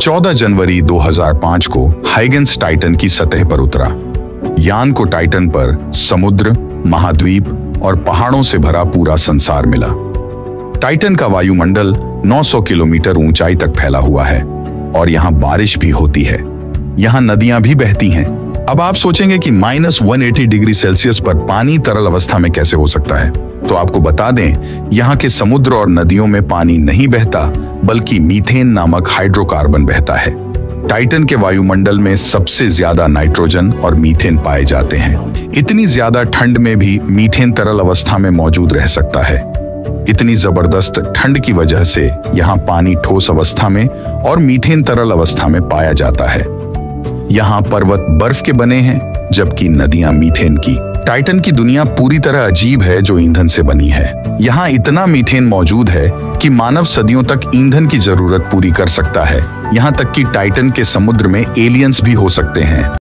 14 जनवरी 2005 को Huygens Titan की सतह पर उतरा। यान को टाइटन पर समुद्र, महाद्वीप और पहाड़ों से भरा पूरा संसार मिला। टाइटन का वायुमंडल 900 किलोमीटर ऊंचाई तक फैला हुआ है और यहाँ बारिश भी होती है। यहाँ नदियां भी बहती हैं। अब आप सोचेंगे कि -180 डिग्री सेल्सियस पर पानी तरल अवस्था में कैसे हो सकता है? तो आपको बता दें, यहाँ के समुद्र और नदियों में पानी नहीं बहता, बल्कि मीथेन नामक हाइड्रोकार्बन बहता है। टाइटन के वायुमंडल में सबसे ज्यादा नाइट्रोजन और मीथेन पाए जाते हैं। इतनी ज्यादा ठंड में भी मीथेन तरल अवस्था में मौजूद रह सकता है। इतनी जबरदस्त ठंड की वजह से यहाँ पानी ठोस अवस्था में और मीथेन तरल अवस्था में पाया जाता है। यहाँ पर्वत बर्फ के बने हैं, जबकि नदियां मीथेन की। टाइटन की दुनिया पूरी तरह अजीब है, जो ईंधन से बनी है। यहाँ इतना मीथेन मौजूद है कि मानव सदियों तक ईंधन की जरूरत पूरी कर सकता है। यहाँ तक कि टाइटन के समुद्र में एलियंस भी हो सकते हैं।